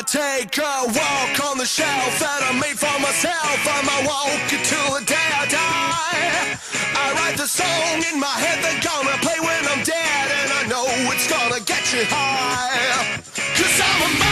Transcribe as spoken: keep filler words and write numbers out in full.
I take a walk on the shelf that I made for myself. I might walk until the day I die. I write the song in my head they're gonna play when I'm dead, and I know it's gonna get you high, 'cause I'm a man.